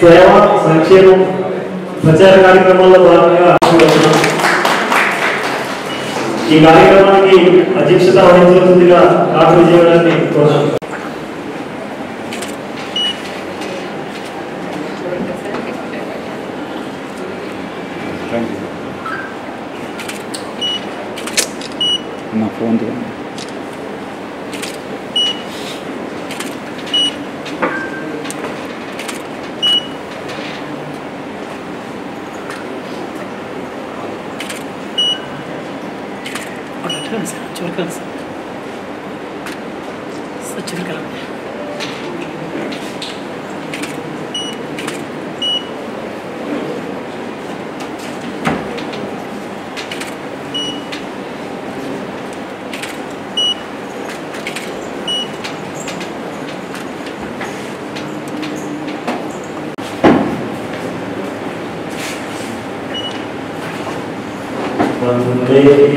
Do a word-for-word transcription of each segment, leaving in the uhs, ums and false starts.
సేవా సంక్షేమం ప్రచార కార్యక్రమాల్లో భాగంగా ఈ కార్యక్రమానికి అధ్యక్షత వహించనుందిగా డాక్టర్ విజయరాజుని కోరుతున్నాను. నా ఫోన్ తీయండి. चुरकल सर चुरकल वंदे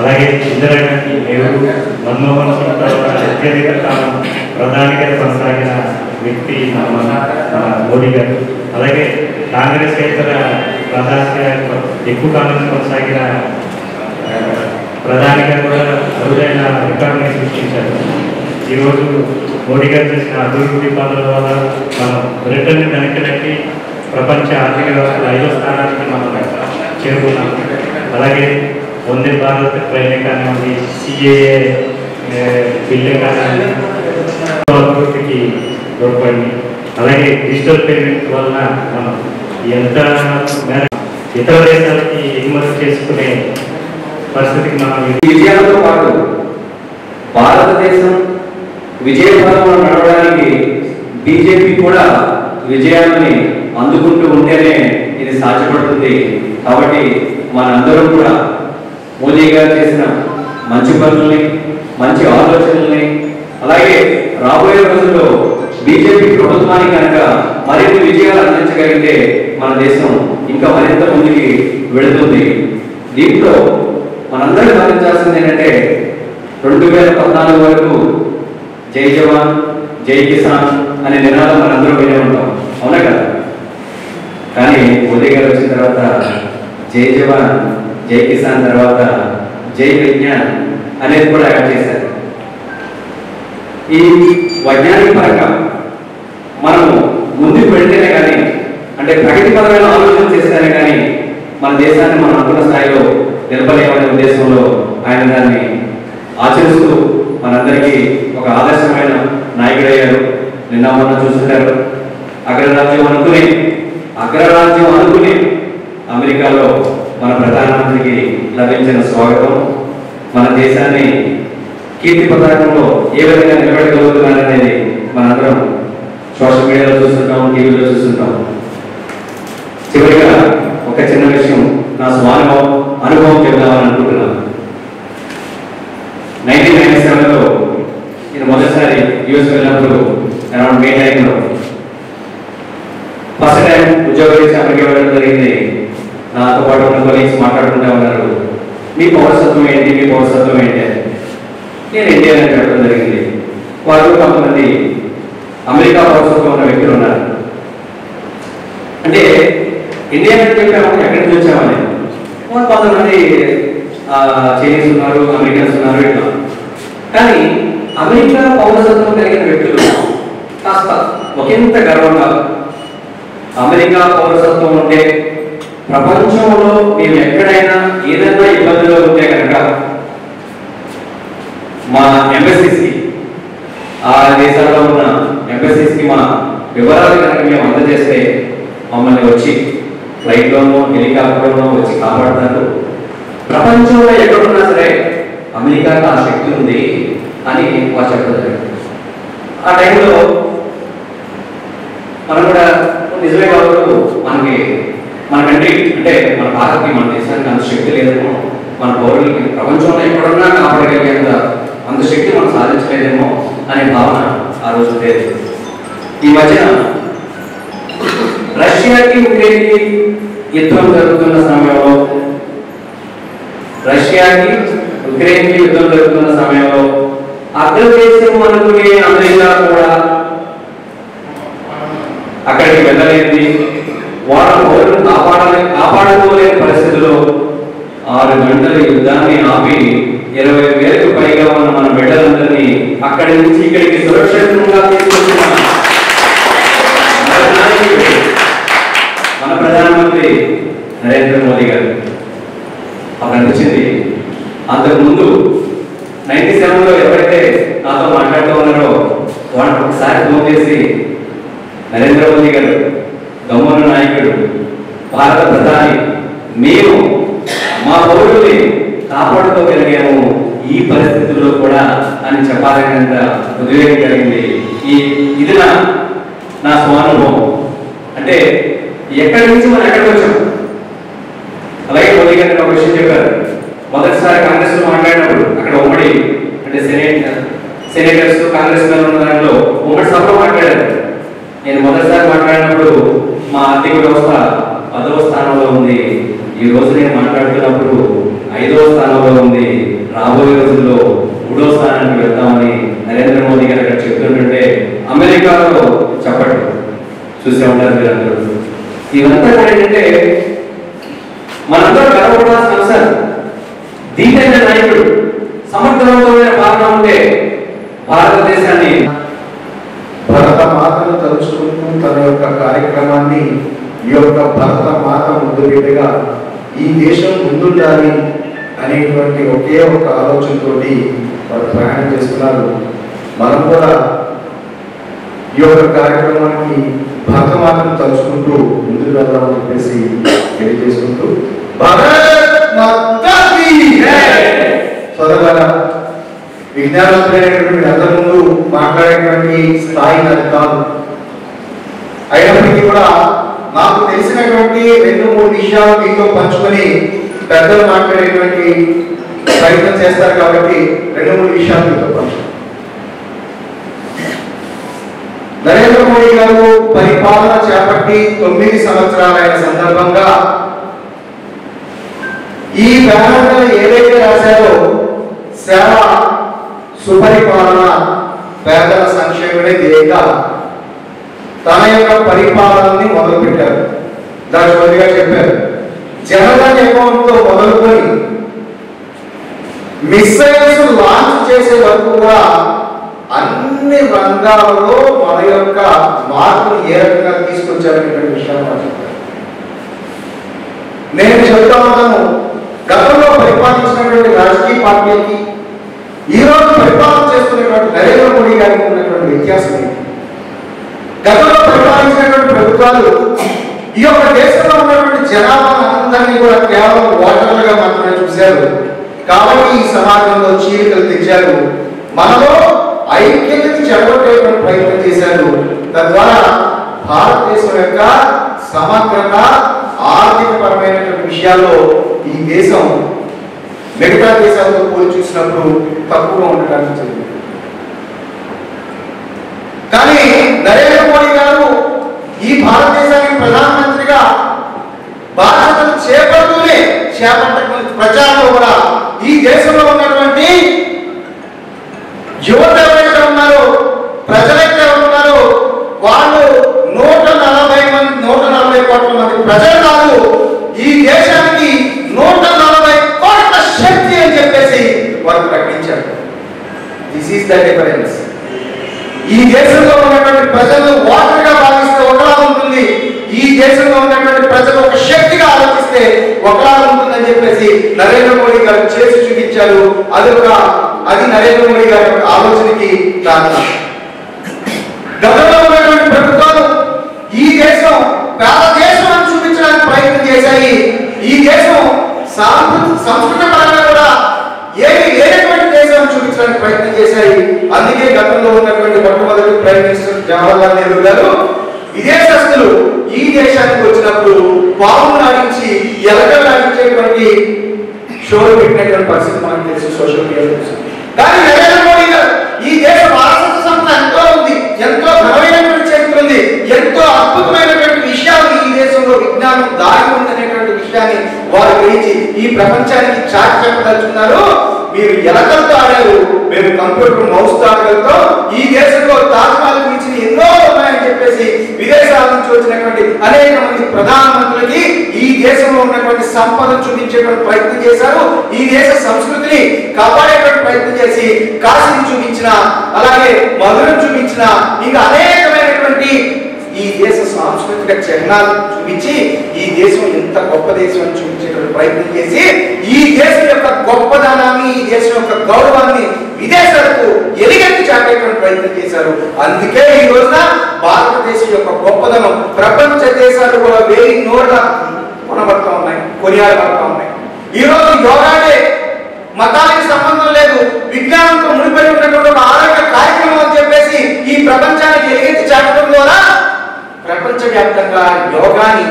అలాగే ఇందిరాగాంధీ నెహ్రూ మన్మోహన్ సింగ్ తర్వాత అత్యధిక కాలం ప్రధానిగా కొనసాగిన వ్యక్తి మన మోడీ గారు. అలాగే కాంగ్రెస్ ఇతర ప్రధానిగా ఎక్కువ కాలం కొనసాగిన ప్రధానిగా కూడా అరుదైన రికార్డుని సృష్టించారు. ఈరోజు మోడీ గారు చేసిన అభివృద్ధి పనుల వల్ల మనం బ్రిటన్ని వెనకనెక్కి ప్రపంచ ఆర్థిక వ్యవస్థ ఐదో స్థానానికి మనం చేరుకున్నాం. అలాగే वंदे भारत ट्रेन कानी सीए बिल्ले अभिवृद्धि की तोडपड़ी अलगे डिजिटल पेमेंट वाल मन एंत इतर देश की एग्मतने परस्थित मन विजय भारत देश विजय भारत नड़वा की बीजेपी विजया अंदुकुंटू उंटेने साध्यपड़ुतुंदी काबट्टी मनंदरू మోదీ గారు చేసిన మంచి పనుల్ని మంచి ఆలోచనల్ని అలాగే రాబోయే రోజుల్లో బీజేపీ ప్రభుత్వానికి కనుక మరిన్ని విజయాలు అందించగలిగితే మన దేశం ఇంకా మరింత ముందుకి వెళుతుంది. దీంట్లో మనందరం గమనించాల్సింది ఏంటంటే రెండు వేల పద్నాలుగు వరకు జై జవాన్ జై కిసాన్ అనే నినాదం మనందరూ వినే ఉంటాం, అవునా కదా? కానీ మోదీ గారు వచ్చిన తర్వాత జై జవాన్ జై కిసాన్ తర్వాత జై విజ్ఞాన్ అనేది కూడా యాడ్ చేశారు. ఈ వైజ్ఞానిక పరంగా మనము ముందుకు వెళ్తేనే కానీ అంటే ప్రగతి పరమైన ఆలోచన చేస్తేనే కానీ మన దేశాన్ని మనం అనుకున్న స్థాయిలో నిలబడేమనే ఉద్దేశంలో ఆయన దాన్ని ఆచరిస్తూ మనందరికీ ఒక ఆదర్శమైన నాయకుడయ్యారు. నిన్న మనం చూస్తున్నారు అగ్రరాజ్యం అనుకుని అగ్రరాజ్యం అనుకుని అమెరికాలో మన ప్రధానమంత్రికి లభించిన స్వాగతం మన దేశాన్ని కీర్తి పతాకంలో ఏ విధంగా నిలబెట్టగలుగుతున్నారనేది మనందరం సోషల్ మీడియాలో చూస్తుంటాం, టీవీలో చూస్తుంటాం. చివరిగా ఒక చిన్న విషయం నా స్వానుభవం అనుభవం చెప్దామని అనుకుంటున్నాను. నైన్టీన్ నైన్టీ సెవెన్లో నేను మొదటిసారి యూఎస్ వెళ్ళినప్పుడు అరౌండ్ మే టైంలో ఫస్ట్ టైం ఉద్యోగం చేసి అమెరికా వెళ్ళడం జరిగింది. నాతో పాటు ఉన్న కొలీగ్స్ మాట్లాడుకుంటూ ఉన్నారు, మీ పౌరసత్వం ఏంటి మీ పౌరసత్వం ఏంటి అని. నేను ఇండియా అని పెట్టడం జరిగింది. వారు కొంతమంది అమెరికా పౌరసత్వం ఉన్న వ్యక్తులు ఉన్నారు. అంటే ఇండియా నుంచి చెప్పాము, ఎక్కడి నుంచి వచ్చామని. కొంతమంది చైనీస్ ఉన్నారు, అమెరికన్స్ ఉన్నారు, ఇట్లా. కానీ అమెరికా పౌరసత్వం కలిగిన వ్యక్తులు కాస్త ఒకంత గర్వంగా అమెరికా పౌరసత్వం ఉంటే ప్రపంచంలో మీరు ఎక్కడైనా ఏదైనా ఇబ్బందులు ఉంటే కనుక మా ఎంబసీస్కి ఆ దేశాల్లో ఉన్న ఎంబసీస్కి మా వివరాలు కనుక మేము అందజేస్తే మమ్మల్ని వచ్చి ఫ్లైట్లోనూ హెలికాప్టర్లోనూ వచ్చి కాపాడుతారు. ప్రపంచంలో ఎక్కడున్నా సరే అమెరికాకి ఆ శక్తి ఉంది అని వారు చెప్పారు. ఆ టైంలో మనం కూడా నిజమే కాబట్టి మనకి మన కంట్రీ అంటే మన భారత్కి మన దేశానికి అంత శక్తి లేదేమో, మన పౌరులకి ప్రపంచంలో ఎక్కడున్నా కాపాడగలిగేంత అంత శక్తి మనం సాధించలేదేమో అనే భావన ఆ రోజు లేదు. ఈ మధ్యన రష్యాకి ఉక్రెయిన్కి యుద్ధం జరుగుతున్న సమయంలో రష్యాకి ఉక్రెయిన్కి యుద్ధం జరుగుతున్న సమయంలో అగ్రదేశం అనుకునే అమెరికా కూడా అక్కడికి వెళ్ళలేని వాళ్ళ పౌరులు కాపాడాలి కాపాడుకోలేని పరిస్థితుల్లో ఆరు గంటల యుద్ధాన్ని ఆపి ఇరవై వేలకు పైగా ఉన్న మన బిడ్డలందరినీ అక్కడి నుంచి ఇక్కడికి సురక్షితంగా తీసుకొచ్చిన మన ప్రధానమంత్రి నరేంద్ర మోదీ గారు. అక్కడ అనిపించింది, అంతకుముందు నైన్టీ సెవెన్లో ఎవరైతే నాతో మాట్లాడుతూ ఉన్నారో వాళ్ళని ఒకసారి ఫోన్ చేసి, నరేంద్ర మోదీ గారు గమ్మన నాయకుడు, భారత ప్రధాని, మేము మా పౌరుల్ని కాపాడుకోగలిగాము ఈ పరిస్థితుల్లో కూడా అని చెప్పాలనేంత ఉద్వేగం కలిగింది. ఈ ఇది నా నా స్వానుభవం. అంటే ఎక్కడి నుంచి మనం ఎక్కడికి వచ్చాము. అలాగే మోదీ గారు ఒక విషయం చెప్పారు, మొదటిసారి కాంగ్రెస్లో మాట్లాడినప్పుడు అక్కడ ఉమ్మడి అంటే సెనేట్ సెనేటర్స్ కాంగ్రెస్ ఉన్న దాంట్లో ఉమ్మడి సభలో మాట్లాడారు. నేను మొదటిసారి మాట్లాడినప్పుడు మా ఆర్థిక వ్యవస్థ పదవ స్థానంలో ఉంది, ఈ రోజు నేను మాట్లాడుతున్నప్పుడు ఐదవ స్థానంలో ఉంది, రాబోయే రోజుల్లో మూడో స్థానానికి వెళ్తామని నరేంద్ర మోదీ గారు అక్కడ చెప్తుంటుంటే అమెరికాలో చెప్పండి చూసే ఉంటారు మీరందరూ. ఇవంతా కూడా ఏంటంటే మనందరూ గర్వపడాల్సిన అవసరం. దీనైన నాయకుడు, సమర్థవంతమైన పాలన ఉంటే భారతదేశాన్ని భరత మాతను తలుచుకుంటూ తన యొక్క కార్యక్రమాన్ని ఈ యొక్క భరత మాత ముందుగా ఈ దేశం ముందుండాలి అనేటువంటి ఒకే ఒక ఆలోచనతో వారు ప్రయాణం చేస్తున్నారు. మనం కూడా ఈ యొక్క కార్యక్రమానికి భరత మాతను తలుచుకుంటూ ముందుకు వెళ్దామని చెప్పేసి తెలియజేసుకుంటూ సోదరులారా, విజ్ఞానవంతులైనటువంటి అందరి ముందు మాట్లాడేటువంటి స్థాయి అది కాదు. అయినప్పటికీ కూడా నాకు తెలిసినటువంటి రెండు మూడు విషయాలు మీతో పంచుకొని పెద్దలు మాట్లాడేటువంటి ప్రయత్నం చేస్తారు కాబట్టి రెండు మూడు విషయాలు మీతో పంచు. నరేంద్ర మోడీ గారు పరిపాలన చేపట్టి తొమ్మిది సంవత్సరాలైన సందర్భంగా ఈ బ్యానర్లో ఏదైతే రాశారో సేవ, సుపరిపాలన, పేదల సంక్షేమమే ధ్యేయంగా తన యొక్క పరిపాలనని మొదలుపెట్టారు. దాని కొద్దిగా చెప్పారు, జనరల్ అకౌంట్ తో మొదలుకొని మిస్సైల్స్ లాంచ్ చేసే వరకు కూడా అన్ని రంగాలలో మన యొక్క మార్పును ఏ రకంగా తీసుకొచ్చారనేటువంటి విషయాన్ని చెప్పారు. నేను చెప్తా ఉన్నాను, గతంలో పరిపాలించినటువంటి రాజకీయ పార్టీకి ఈ రోజు పరిపాలన చేస్తున్నటువంటి నరేంద్ర మోడీ గారికి ఉన్నటువంటి వ్యత్యాసం ఏంటి? గతంలో పరిపాలించినటువంటి ప్రభుత్వాలు ఈ యొక్క దేశంలో ఉన్నటువంటి జనాభా అందరినీ కూడా కేవలం ఓటర్లుగా మాత్రమే చూశారు, కాబట్టి ఈ సమాజంలో చీలికలు తెచ్చారు, మనలో ఐక్యతని చెడగొట్టేటువంటి ప్రయత్నం చేశారు. తద్వారా భారతదేశం యొక్క సమగ్రత, ఆర్థిక పరమైనటువంటి విషయాల్లో ఈ దేశం మిగతా దేశాలతో పోల్చి చూసినప్పుడు తక్కువగా ఉండడానికి జరిగింది. కానీ నరేంద్ర మోడీ గారు ఈ భారతదేశానికి ప్రధానమంత్రిగా బాధ్యతలు చేపడుతూనే చేపట్టిన ప్రజల్లో కూడా ఈ దేశంలో ఉన్నటువంటి యువత ఎవరైతే ఉన్నారో, ప్రజలైతే ఉన్నారో, వాళ్ళు నూట నలభై మంది నూట నలభై కోట్ల మంది ప్రజలు కాదు, ఈ దేశానికి నూట నలభై కోట్ల శక్తి అని చెప్పేసి వారు ప్రకటించారు. This is the difference. ఈ దేశంలో ఉన్నటువంటి ప్రజలు ఓటర్గా భావిస్తే ఒకలా ఉంటుంది, ప్రజలు ఒక శక్తిగా ఆలోచిస్తే ఒకలా ఉంటుందని చెప్పేసి నరేంద్ర మోడీ గారు చేసి చూపించారు. అది ఒక అది నరేంద్ర మోడీ గారి ఆలోచనకి కారణం. గతంలో ఉన్నటువంటి ప్రభుత్వాలు ఈ దేశం పేద దేశం అని చూపించడానికి ప్రయత్నం చేశాయి. ఈ దేశం సంస్కృత పరంగా కూడా ఏమి లేనటువంటి దేశం అని చూపించడానికి ప్రయత్నం చేశాయి. అందుకే గతంలో ఉన్నటువంటి మొట్టమొదటి ప్రైమ్ మినిస్టర్ జవహర్లాల్ నెహ్రూ గారు విదేశస్తులు ఈ దేశానికి వచ్చినప్పుడు పాము నాటించి ఎలకలు నాటించేటువంటి షోలు పెట్టినటువంటి పరిస్థితి మనకు తెలిసి సోషల్ మీడియాలో వచ్చింది. కానీ నరేంద్ర మోడీ గారు ఈ దేశ వారసత్వ సంస్థ ఎంతో ఉంది, ఎంతో బలమైనటువంటి చరిత్ర ఉంది, ఎంతో అద్భుతమైనటువంటి విషయాలు ఈ దేశంలో విజ్ఞానం దాగి ఉందనేటువంటి విషయాన్ని వారు గురించి ఈ ప్రపంచానికి చాటి చెప్పదలుచుకున్నారు. మీరు ఎలకలతో ఆడారు, మేము కంప్యూటర్ మౌస్తో ఆడగలుగుతాం, ఈ దేశంలో తాజ్మహల్ గురించి ఎన్నో ఉన్నాయని చెప్పేసి విదేశాల నుంచి వచ్చినటువంటి అనేక మంది ప్రధానమంత్రులకి ఈ దేశంలో ఉన్నటువంటి సంపద చూపించేటువంటి ప్రయత్నం చేశారు. ఈ దేశ సంస్కృతిని కాపాడేటువంటి ప్రయత్నం చేసి కాశీని చూపించిన, అలాగే మధురను చూపించిన, ఇంకా అనేకమైనటువంటి ఈ దేశ సాంస్కృతిక చిహ్నాలు చూపించి ఈ దేశం ఎంత గొప్ప దేశం అని చూపించేటువంటి ప్రయత్నం చేసి ఈ దేశం యొక్క గొప్పదనాన్ని, ఈ దేశం యొక్క గౌరవాన్ని విదేశాలకు ఎలుగెత్తి చాటేటువంటి ప్రయత్నం చేశారు. అందుకే ఈ రోజున భారతదేశం యొక్క గొప్పదనం ప్రపంచ దేశాలు కూడా వేయి నోట కొనబడతా ఉన్నాయి, కొనియాడబడతా ఉన్నాయి. ఈ రోజు యోగానే మతానికి సంబంధం లేదు, విజ్ఞానంతో ముడిపడి ఉన్నటువంటి ఒక ఆరోగ్య కార్యక్రమం అని చెప్పేసి ఈ ప్రపంచానికి ఎలుగెత్తి చాటడం ద్వారా ప్రపంచవ్యాప్తంగా యోగాని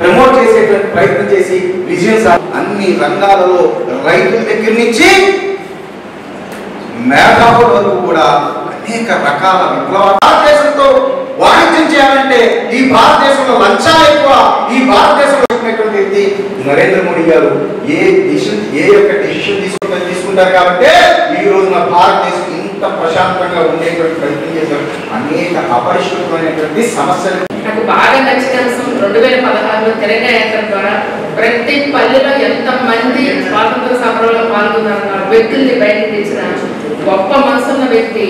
ప్రమోట్ చేసేటువంటి ప్రయత్నం చేసి విజయం అన్ని రంగాలలో రైతుల దగ్గర నుంచి మేధావుల వరకు కూడా అనేక రకాల విప్లవాలు. భారతదేశంతో వాణిజ్యం చేయాలంటే ఈ భారతదేశంలో లంచాలు ఎక్కువ, ఈ భారతదేశంలో వ్యక్తి నరేంద్ర మోడీ గారు ఏ డిసిషన్ ఏ యొక్క డిసిషన్ తీసుకుంటారు తీసుకుంటారు కాబట్టి ఈ రోజున భారతదేశం ప్రశాంతంగా ఉండేటువంటి ప్రయత్నం చేశారు. అనేక అపరిశుభ్రమైనటువంటి సమస్యలు. నాకు బాగా నచ్చిన అంశం రెండు వేల పదహారులో తెలంగాణ యాత్ర ద్వారా ప్రతి పల్లెలో ఎంత మంది స్వాతంత్ర సమరంలో పాల్గొన్నారు వ్యక్తుల్ని బయటకు తెచ్చిన గొప్ప మనసున్న వ్యక్తి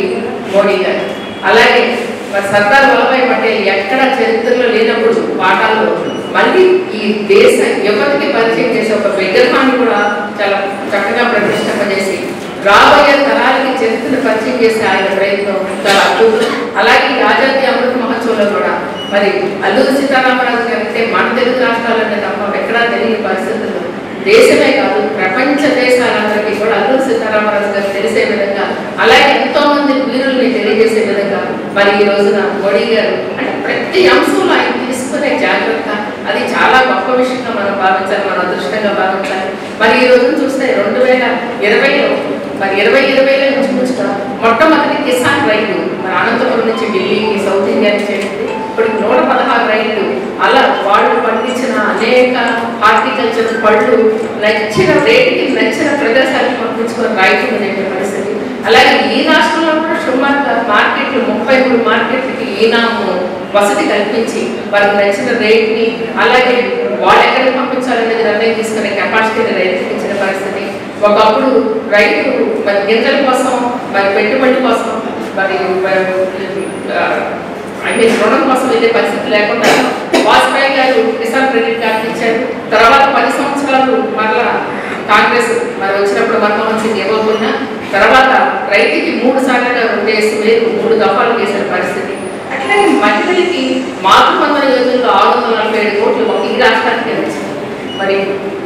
మోడీ గారు. అలాగే సర్దార్ వల్లభాయ్ పటేల్ ఎక్కడ చరిత్రలో లేనప్పుడు పాఠాల్లో మళ్ళీ ఈ దేశ యువతకి పరిచయం చేసే ఒక విగ్రహాన్ని కూడా చాలా చక్కగా ప్రతిష్ఠింపజేసి రాబోయే తరాలకి చరిత్రను పరిచయం చేసిన ఆయన ప్రయత్నం చాలా అద్భుతం. అలాగే ఆజాదీ అమృత మహోత్సవంలో కూడా మరి అల్లూరి సీతారామరాజు గారు అంటే మన తెలుగు రాష్ట్రాలనే తప్ప ఎక్కడా తెలియని పరిస్థితుల్లో దేశమే కాదు ప్రపంచ దేశాలందరికీ కూడా అల్లూరి సీతారామరాజు గారు తెలిసే విధంగా, అలాగే ఎంతో మంది వీరుల్ని తెలియజేసే విధంగా మరి ఈ రోజున మోడీ గారు అంటే ప్రతి అంశంలో ఆయన తీసుకునే జాగ్రత్త అది చాలా గొప్ప విషయంగా మనం భావించాలి, మనం అదృష్టంగా భావించాలి. మరి ఈ రోజున చూస్తే రెండు వేల ఇరవైలో మరి ఇరవై ఇరవైలో నుంచి కూడా మొట్టమొదటి కిసాన్ రైలు మరి అనంతపురం నుంచి ఢిల్లీకి సౌత్ ఇండియా నుంచి ఇప్పుడు నూట పదహారు రైళ్లు అలా వాళ్ళు పండించిన అనేక హార్టికల్చర్ పళ్ళు నచ్చిన రేటుకి నచ్చిన ప్రదేశాలకు పంపించుకుని రైతులు అనేక పరిస్థితి. అలాగే ఈ రాష్ట్రంలో కూడా సుమారుగా మార్కెట్లు ముప్పై మూడు మార్కెట్లకి ఈనాము వసతి కల్పించి వాళ్ళకి నచ్చిన రేట్ని అలాగే వాళ్ళు ఎక్కడికి పంపించాలనేది నిర్ణయం తీసుకునే కెపాసిటీని రైతులకు ఇచ్చిన పరిస్థితి. ఒకప్పుడు రైతు మరి గింజల కోసం మరి పెట్టుబడి కోసం మరి ఐ మీన్ రుణం కోసం వెళ్ళే పరిస్థితి లేకుండా వాజ్పేయి గారు కిసాన్ క్రెడిట్ కార్డు ఇచ్చారు. తర్వాత పది సంవత్సరాలు మరలా కాంగ్రెస్ మరి వచ్చినప్పుడు మన్మోహన్ సింగ్ ఇవ్వకుండా తర్వాత రైతుకి మూడు సార్లుగా ఉండేసి మీరు మూడు దఫాలు వేసిన పరిస్థితి. అట్లాగే మహిళలకి మాతృబంధన యోజనలో ఆరు వందల నలభై ఏడు కోట్లు ఈ రాష్ట్రానికి వచ్చింది. మరి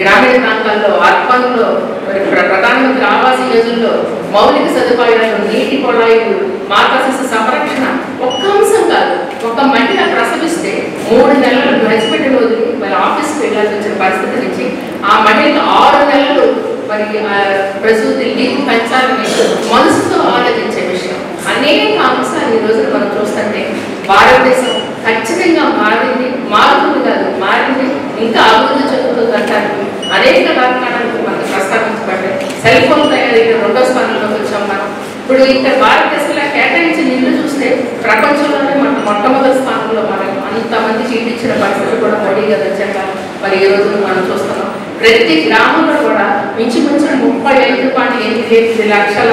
గ్రామీణ ప్రాంతాల్లో అర్బన్లో మరి ప్రధానమంత్రి ఆవాస యోజనలో మౌలిక సదుపాయాలు, నీటి కొళాయిలు, మాతా శిశు సంరక్షణ ఒక్క అంశం కాదు. ఒక్క మహిళ ప్రసవిస్తే మూడు నెలలు గడిచిపెట్టిన రోజు మరి ఆఫీస్కి వెళ్ళాల్సి వచ్చిన పరిస్థితి నుంచి ఆ మహిళకు ఆరు నెలలు మరి ప్రసూతి లీవ్ పెంచాలని మనసుతో ఆలోచించే విషయం అనేక అంశాలు ఈ రోజున మనం చూస్తుంటే భారతదేశం ఖచ్చితంగా మారింది, మారుతుంది కాదు మారింది, ఇంకా అభివృద్ధి చెందుతుంది అంటారు. అనేక కారణాలకు మనకు ప్రస్తావించబడ్డాయి. సెల్ ఫోన్ తయారీలో రెండో స్థానంలోకి వచ్చాం మనం. ఇప్పుడు ఇంకా భారతదేశంలో కేటాయించిన ఇల్లు చూస్తే ప్రపంచంలోనే మనం మొట్టమొదటి స్థానంలో మనం అంతమంది జీవించిన పరిస్థితులు కూడా మోడీ గారు వచ్చాక మరి ఈ రోజున మనం చూస్తున్నాం. ప్రతి గ్రామంలో కూడా మించుమించిన ముప్పై ఐదు పాయింట్ ఎనిమిది లక్షల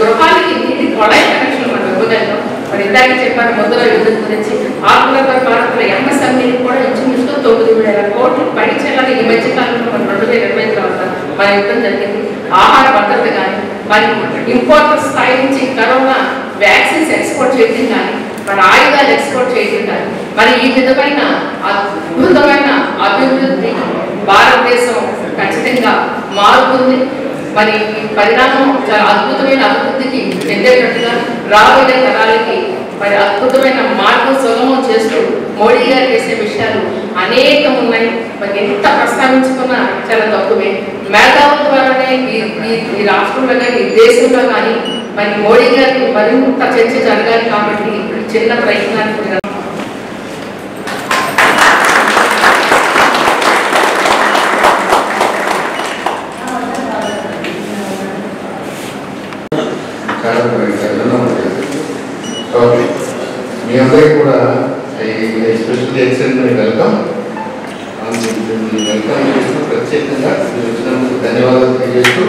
గృహాలకి నీటి కొడ కనెక్షన్ మనం ఇవ్వగలిగాం. మొదలు యుద్ధం గురించి ఆత్మలపై భారత్లో ఎంఎస్ఎంఈ కూడా ఇంచుమించుగా తొమ్మిది వేల కోట్లు పైచేలాగా ఈ మధ్య కాలంలో మన రెండు వేల ఇరవై తర్వాత మన యుద్ధం జరిగింది. ఆహార భద్రత కానీ మరి ఇంపోర్టర్ స్థాయి నుంచి కరోనా వ్యాక్సిన్స్ ఎక్స్పోర్ట్ చేయడం కానీ మన ఆయుధాలు ఎక్స్పోర్ట్ చేయడం కానీ మరి ఈ విధమైన అద్భుతమైన అభివృద్ధి భారతదేశం ఖచ్చితంగా మారుతుంది. మరి పరిణామం చాలా అద్భుతమైన అభివృద్ధికి చెందేటట్టుగా రాబోయే తరాలకి మరి అద్భుతమైన మార్గం సుగమం చేస్తూ మోడీ గారు చేసే విషయాలు అనేకం ఉన్నాయి. మరి ఎంత ప్రస్తావించుకున్నా చాలా తక్కువే. మేధావుల ద్వారానే ఈ రాష్ట్రంలో కానీ ఈ దేశంలో కానీ మరి మోడీ గారికి మరింత చర్చ జరగాలి. కాబట్టి చిన్న ప్రయత్నానికి మీ అందరికీ కూడా ఎస్పెషల్లీ ఎక్సలెంట్ వెల్కమ్ వెల్కమ్ చేస్తూ ప్రత్యేకంగా మీరు వచ్చినందుకు ధన్యవాదాలు తెలియజేస్తూ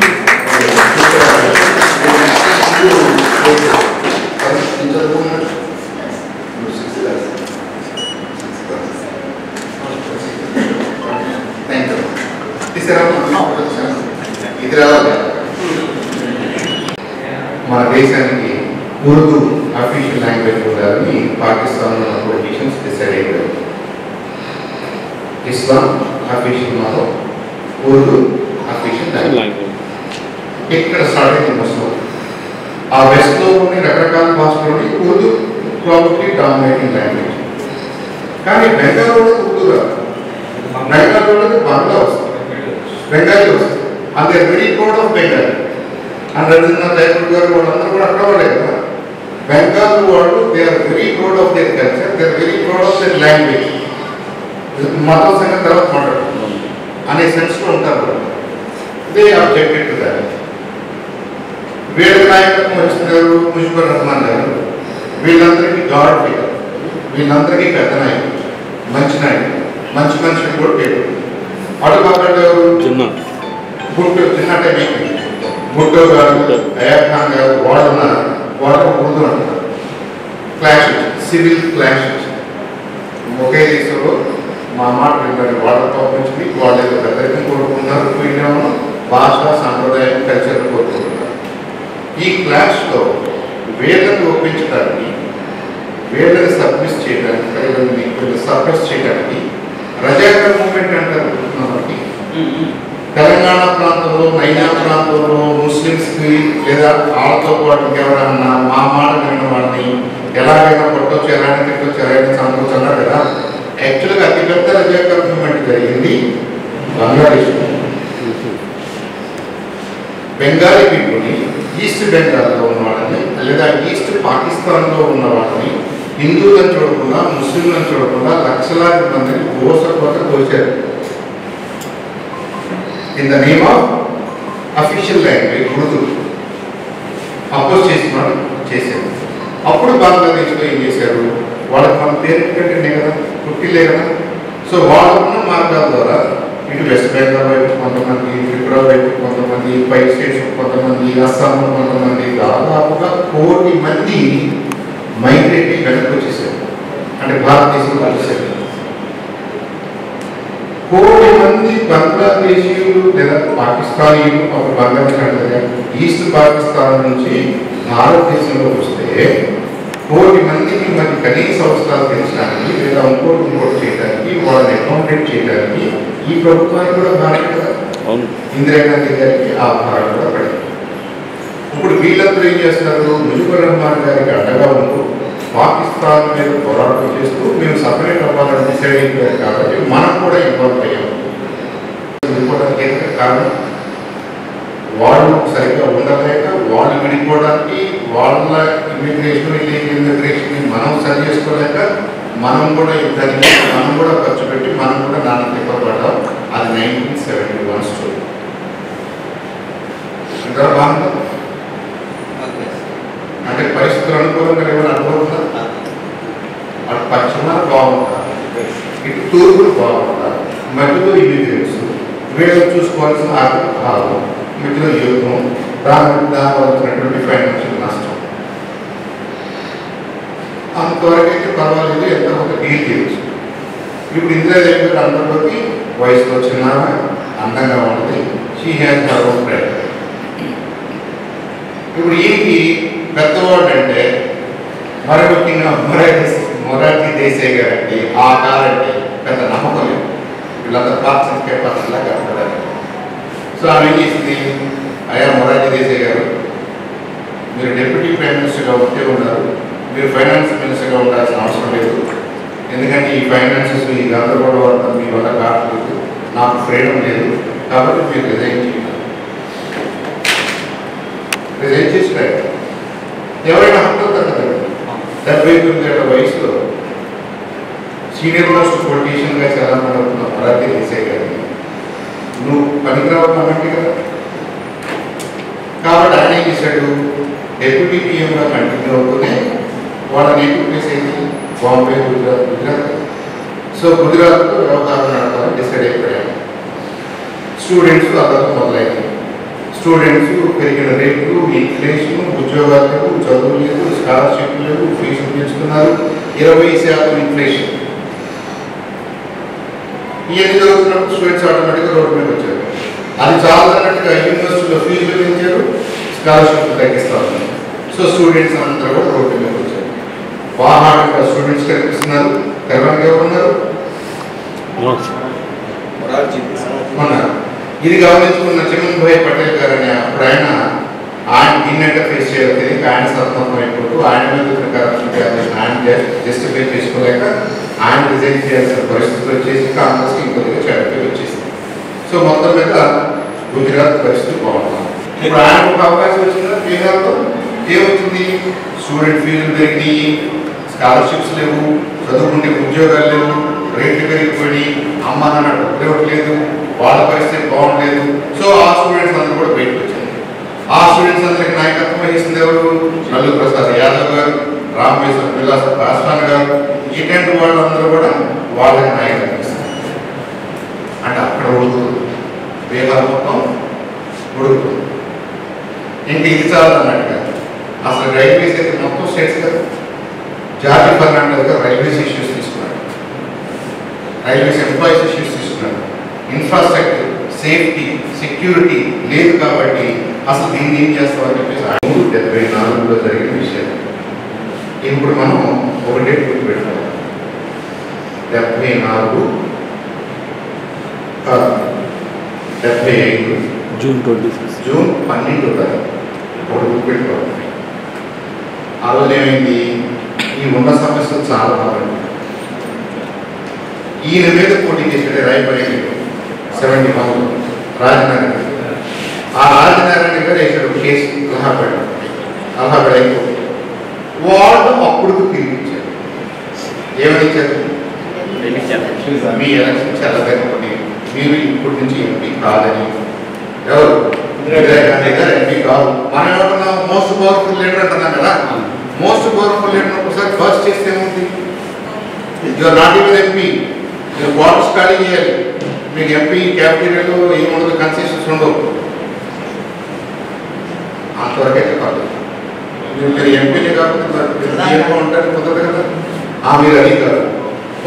ఇది రావాలి. మన దేశానికి ఉర్దూ అఫీషియల్ లాంగ్వేజ్ ఉండాలని పాకిస్తాన్ పొలిటీషియన్స్ డిసైడ్ అయ్యారు. ఇస్లాం అఫీషియల్ మాలో ఉర్దూ అఫీషియల్ లాంగ్వేజ్ ఇక్కడ స్టార్ట్ అయింది. ముస్లిం ఆ వెస్ట్లో ఉండే రకరకాల భాషలోని ఉర్దూ ప్రాబ్లీ డామినేటింగ్ లాంగ్వేజ్. కానీ బెంగాల్లోకి ఉర్దూ రాదు, బెంగాల్లోకి బంగ్లా వస్తుంది, బెంగాలీ వస్తుంది. అదే middle code of Bengal and Rabindranath Tagore గారు వాళ్ళందరూ కూడా అక్కడ వాళ్ళే కదా. బెంగాల్ వాళ్ళు they are very proud of their culture, they are very proud of their language. మతం సంగతి తర్వాత మాట్లాడుతున్నాం అనే సెన్స్లో ఉంటారు. They objected to that. వీళ్ళ నాయకత్వం వచ్చిన గారు ముజిబుర్ రహమాన్ గారు వీళ్ళందరికీ గాడ్ ఫిగర్, వీళ్ళందరికీ పెద్ద నాయకుడు, మంచి నాయకుడు, మంచి మనుషులు కూడా పేరు. అటు బాబు గుట్టు చిన్నట్టే గుట్టో గారు అయాబ్ ఖాన్ గారు వాళ్ళున్నారు. వాళ్ళకు ఉర్దూ అంటారు. క్లాష్ సివిల్ క్లాష్ ఒకే దేశంలో మా మాట విన్నారు. వాళ్ళ పంపించి వాళ్ళు ఏదో పెద్దరికం కోరుకున్నారు, వీళ్ళేమో భాష సాంప్రదాయం కల్చర్ కోరుకుంటున్నారు. ఈ క్లాష్లో వేళ్ళని ఒప్పించడానికి, వేళ్ళని సబ్మిస్ చేయడానికి, వీళ్ళని సబ్మిస్ చేయడానికి రజాకర్ మూమెంట్ అంటారు. తెలంగాణ ప్రాంతంలో, నైనా ప్రాంతంలో ముస్లిమ్స్కి లేదా వాళ్ళతో పాటు ఎవరన్నా మా మాట విన్న వాడిని ఎలాగైనా పట్టొచ్చు, ఎలాగైనా తిట్టొచ్చు, ఎలాగైనా చంపొచ్చున్నారు కదా. యాక్చువల్గా అతిపెద్ద రజాకర్ మూమెంట్ జరిగింది బంగ్లాదేశ్లో. బెంగాలీ పీపుల్ని, ఈస్ట్ బెంగాల్లో ఉన్నవాళ్ళని లేదా ఈస్ట్ పాకిస్తాన్లో ఉన్న వాళ్ళని హిందువులను చూడకుండా, ముస్లింలను చూడకుండా లక్షలాది మందిని కోస కోస కోసారు. In the name of official language Urdu oppose చేస్తున్నాడు చేశారు. అప్పుడు బంగ్లాదేశ్లో ఏం చేశారు, వాళ్ళకి మన పేరు కంటే కదా పుట్టిలే కదా. సో వాళ్ళకున్న మార్గాల ద్వారా ఇటు వెస్ట్ బెంగాల్ వైపు కొంతమంది, త్రిపుర వైపు కొంతమంది, పై స్టేట్స్ కొంతమంది, అస్సాంలో కొంతమంది, దాదాపుగా కోటి మంది మైగ్రేట్ అయ్యి వెనక్కి వచ్చేసారు. అంటే భారతదేశంలో వచ్చేసారు కోటి మంది బంగ్లాదేశీయులు లేదా పాకిస్తానీయులు. ఒక బంగ్లాదేశ్ ఈస్ట్ పాకిస్తాన్ నుంచి భారతదేశంలో వస్తే కోటి మందికి మరి కనీస అవసరాలు పెంచడానికి లేదా ఇంకోటి ఇంకోటి చేయడానికి, వాళ్ళని అకామిడేట్ చేయడానికి ఈ ప్రభుత్వానికి కూడా భారత కదా. ఇందిరాగాంధీ గారికి ఆ భారత కూడా పడింది. ఇప్పుడు వీళ్ళందరూ ఏం చేస్తున్నారు, ముజిబుర్ రహమాన్ గారికి అండగా ఉంటూ పాకిస్తాన్ మీద పోరాటం చేస్తూ మేము సపరేట్ అవ్వాలని డిసైడ్ అయిపోయారు. కాబట్టి మనం కూడా ఇన్వాల్వ్ అయ్యాము. విడిపోవడానికి కారణం వాళ్ళు సరిగ్గా ఉండలేక, వాళ్ళు విడిపోవడానికి వాళ్ళ ఇమిగ్రేషన్ ఇమిగ్రేషన్ మనం సరి చేసుకోలేక మనం కూడా యుద్ధాన్ని మనం కూడా ఖర్చు పెట్టి మనం కూడా నాన్న తిప్పబడ్డాం. అది నైన్టీన్ సెవెంటీ వన్ స్టోరీ. ఇంకా బాగుందా అంటే పరిస్థితులు అనుకూలంగా ఏమైనా అనుభవం అటు పశ్చిమాలు బాగుంటారు, ఇటు తూర్పులు బాగుంటారు, మధ్యలో ఇమిగ్రేట్స్, వీళ్ళని చూసుకోవాల్సిన ఆర్థిక భావం, మధ్యలో యుద్ధం, దాని దాని వల్ల వచ్చినటువంటి ఫైనాన్షియల్ నష్టం. అంతవరకైతే పర్వాలేదు, ఎంత ఒక డీల్ చేయవచ్చు. ఇప్పుడు ఇందిరా దేవి గారు అందరిలోకి వయసులో చిన్న అందంగా ఉంటుంది, she has her own pride. ఇప్పుడు ఈయనకి పెద్దవాడు అంటే మరొకటిగా మొరార్జీ మొరార్జీ దేశాయ్ గారు అంటే ఆ కాలంటే పెద్ద నమ్మకం లేదు, వీళ్ళంతా పార్టీ పర్సన్లా కనపడాలి. సో ఆమె ఏం చేసింది, అయ్యా మొరార్జీ దేశాయ్ గారు మీరు డిప్యూటీ ప్రైమ్ మినిస్టర్గా ఉంటే ఉన్నారు, మీరు ఫైనాన్స్ మినిస్టర్గా ఉండాల్సిన అవసరం లేదు, ఎందుకంటే ఈ ఫైనాన్సెస్ ఈ గందరగోళం మీ వల్ల కావట్లేదు, నాకు ఫ్రీడమ్ లేదు, కాబట్టి మీరు రిజైన్ చేయాలి. రిజైన్ చేసిన ఎవరైనా హక్కు తగ్గదు. డెబ్బై తొమ్మిది ఏళ్ళ వయసులో సీనియర్ మోస్ట్ పొలిటీషియన్గా చాలామంది అవుతున్న మొరార్జీ దేశాయ్ గారు నువ్వు పనికిరావన్నట్టు కదా. కాబట్టి ఆయన ఏం చేశాడు, డెప్యూటీ పీఎంగా కంటిన్యూ అవుతూనే వాళ్ళ నేటివ్ ప్లేస్ ఏంటి బాంబే, గుజరాత్. గుజరాత్ సో గుజరాత్లో వ్యవహారం నడపాలని డిసైడ్ అయిపోయాను. స్టూడెంట్స్ అందరూ మొదలైంది, స్టూడెంట్స్ పెరిగిన రేట్లు, ఇన్ఫ్లేషన్, ఉద్యోగాలకు చదువు లేదు, స్కాలర్షిప్ లేదు, ఫీజులు పెంచుతున్నారు, ఇరవై శాతం ఇన్ఫ్లేషన్. ఇవన్నీ జరుగుతున్నప్పుడు స్టూడెంట్స్ ఆటోమేటిక్గా రోడ్డు మీద వచ్చారు. అది చాలా అన్నట్టుగా యూనివర్సిటీలో ఫీజులు పెంచారు, స్కాలర్షిప్ తగ్గిస్తూ ఉన్నారు. సో స్టూడెంట్స్ అందరూ కూడా రోడ్డు మీద వచ్చారు. వాహనాలు స్టూడెంట్స్ కనిపిస్తున్నారు, తెలంగాణ ఉన్నారు. ఇది గమనించుకున్న చిన్భాయ్ పటేల్ గారు అనే ఆయన ఆయన ఇన్నట్టు ఫేస్ చేయలేదు. ఆయన సొంతం అయిపోతూ ఆయన మీద కరప్షన్ చేయాల్సిన ఆయన జస్టిఫై చేసుకోలేక ఆయన రిజైన్ చేయాల్సిన పరిస్థితులు వచ్చేసి కాంగ్రెస్కి ఇంకొద్దిగా చెడ్డ వచ్చేసింది. సో మొత్తం మీద గుజరాత్ పరిస్థితి బాగుంటుంది. ఇప్పుడు ఆయనకు ఒక అవకాశం వచ్చిందా, బీహార్లో ఏమవుతుంది, స్టూడెంట్ ఫీజులు పెరిగినాయి, స్కాలర్షిప్స్ లేవు, చదువుకుంటే ఉద్యోగాలు లేవు, రేట్లు పెరిగిపోయి, అమ్మ నాన్న డబ్బులు ఇవ్వట్లేదు, వాళ్ళ పరిస్థితి బాగుండలేదు. సో ఆ స్టూడెంట్స్ అందరూ కూడా బయటకు వచ్చింది. ఆ స్టూడెంట్స్ అందరికి నాయకత్వం వహిస్తుంది ఎవరు, లల్లు ప్రసాద్ యాదవ్ గారు, రామేశ్వర విలాస్ పాస్వాన్ గారు, ఇటువంటి వాళ్ళందరూ కూడా వాళ్ళకి నాయకత్వం ఇస్తారు. అంటే అక్కడ ఉడుకుతుంది, బీహార్ మొత్తం ఉడుకుతుంది. ఇంకా ఇది చాలన్నట్టుగా అసలు రైల్వేస్ అయితే మొత్తం స్టేట్స్ కదా, జార్జి ఫర్నాండెస్ గారు రైల్వేస్ ఇష్యూస్ తీసుకున్నాడు, రైల్వేస్ ఎంప్లాయీస్ ఇష్యూస్ తీసుకున్నాడు. ఇన్ఫ్రాస్ట్రక్చర్, సేఫ్టీ, సెక్యూరిటీ లేదు కాబట్టి అసలు దీన్ని ఏం చేస్తామని చెప్పేసి ఆయన డెబ్బై నాలుగులో జరిగిన విషయం. ఇప్పుడు మనం ఒక డేట్ గుర్తు పెడతాం, డెబ్బై నాలుగు డెబ్బై ఐదు జూన్ ట్వంటీ సిక్స్ జూన్ పన్నెండు ఒకటి గుర్తు పెట్టుకోవాలి. ఆ రోజు ఏమైంది, ఈ ఉన్న సమస్యలు చాలా బాగుంది. ఈయన మీద పోటీ చేసే రాయబరేలీ సెవెంటీ మార్కులు రాజనారాయణ గారు, ఆ రాజనారాయణ గారు వేసాడు కేసు అలహాబాద్ అలహాబాద్ అయిపోయింది. వాళ్ళు అప్పుడుకు తిరిగిచ్చారు, ఏమని ఇచ్చారు, మీ ఎలక్షన్ చాలా తగ్గండి, మీరు ఇప్పటి నుంచి ఎంపీ కాదని. ఎవరు, ఇందిరా గాంధీ గారు ఎంపీ కాదు. మనం ఏమంటున్నాం, మోస్ట్ పవర్ఫుల్ లీడర్ అంటున్నాం కదా. మోస్ట్ పవర్ఫుల్ లీడర్ ఒకసారి ఫస్ట్ చేస్తే ఏముంది, యువర్ నాట్ ఈవెన్ ఎంపీ, మీరు వాటర్స్ ఖాళీ చేయాలి, మీకు ఎంపీ క్యాపిటరీలో ఏముండదు, కన్సెషన్స్ ఉండవు, అంతవరకు అయితే కాదు. మీరు ఎంపీనే కాకుండా ఉంటారు, కుదరదు కదా. ఆ మీరు అది కాదు,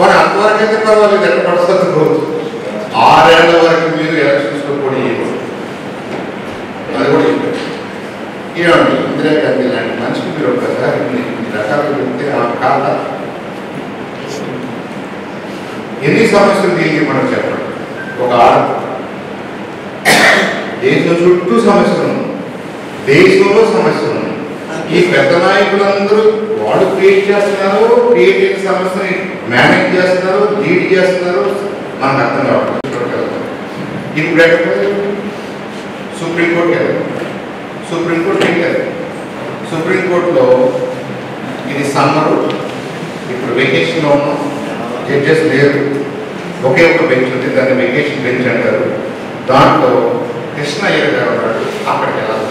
మరి అంతవరకు అయితే పర్వాలేదు, ఎక్కడ పడుతుంది రోజు. ఆరేళ్ల వరకు మీరు ఎలక్షన్స్లో పోటీ చేయవచ్చు, అది కూడా చెప్పారు. ఏమండి ఇందిరా గాంధీ లాంటి మనిషికి మీరు ఒక్కసారి ఇన్ని రకాలు చెప్తే ఆమె కాద ఎన్ని సమస్యలు దీనికి మనం చెప్పండి. ఒక ఆడ దేశం చుట్టూ సమస్యలు, దేశంలో సమస్యలు, ఈ పెద్ద నాయకులందరూ వాళ్ళు క్రియేట్ చేస్తున్నారు, క్రియేట్ చేసిన సమస్యని మేనేజ్ చేస్తున్నారు, లీడ్ చేస్తున్నారు, మనకు అర్థం కావాలి. ఇప్పుడు ఎక్కడ సుప్రీంకోర్టు వెళ్ళారు, సుప్రీంకోర్టు వెళ్ళారు. సుప్రీంకోర్టులో ఇది సమ్మరు, ఇప్పుడు వెకేషన్లో ఉన్నాం, జడ్జెస్ లేరు, ఒకే ఒక బెంచ్ ఉంది, దాన్ని వెకేషన్ బెంచ్ అంటారు. దాంట్లో కృష్ణయ్య గారు అక్కడికి వెళ్ళాలి.